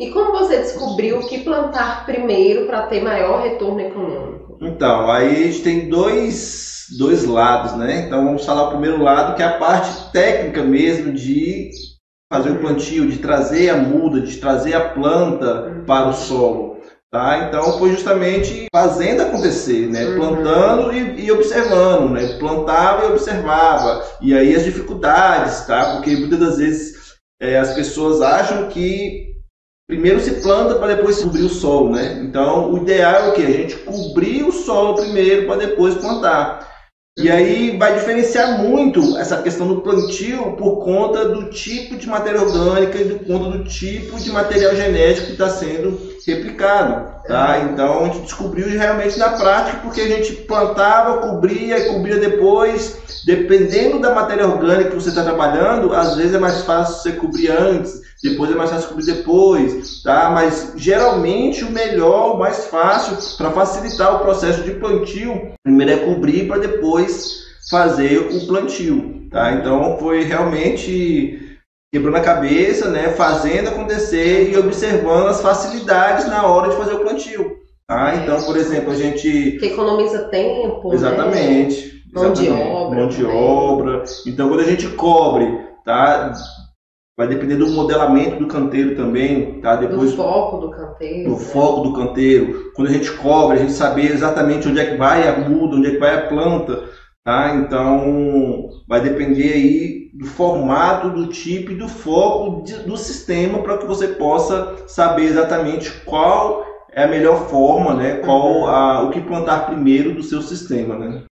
E como você descobriu o que plantar primeiro para ter maior retorno econômico? Então, aí a gente tem dois lados, né? Então vamos falar o primeiro lado, que é a parte técnica mesmo de fazer o plantio, de trazer a muda, de trazer a planta para o solo. Tá? Então foi justamente fazendo acontecer, né? Plantando e observando, né? Plantava e observava. E aí as dificuldades, tá? Porque muitas das vezes as pessoas acham que primeiro se planta para depois cobrir o solo, né? Então o ideal é o que? A gente cobrir o solo primeiro para depois plantar. E aí vai diferenciar muito essa questão do plantio por conta do tipo de matéria orgânica e por conta do tipo de material genético que está sendo replicado, tá? Então a gente descobriu realmente na prática, porque a gente plantava, cobria e cobria depois. Dependendo da matéria orgânica que você está trabalhando, às vezes é mais fácil você cobrir antes, depois é mais fácil cobrir depois, tá? Mas geralmente o melhor, o mais fácil para facilitar o processo de plantio, primeiro é cobrir para depois fazer o plantio, tá? Então foi realmente quebrando a cabeça, né? Fazendo acontecer e observando as facilidades na hora de fazer o plantio, tá? Então, por exemplo, a gente... Que economiza tempo, exatamente, né? Mão de obra. Então, quando a gente cobre, tá? Vai depender do modelamento do canteiro também, tá? Depois, do foco do canteiro. Quando a gente cobre, a gente saber exatamente onde é que vai a muda, onde é que vai a planta, tá? Então, vai depender aí do formato, do tipo e do foco do sistema, para que você possa saber exatamente qual é a melhor forma, né? Qual o que plantar primeiro do seu sistema, né?